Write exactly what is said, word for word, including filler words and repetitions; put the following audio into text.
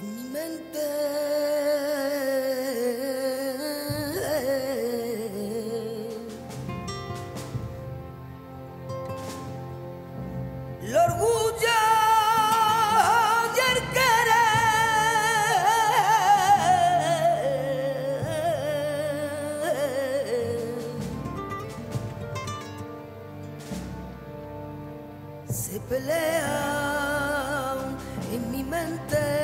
en mi mente. El orgullo y el querer se pelean en mi mente.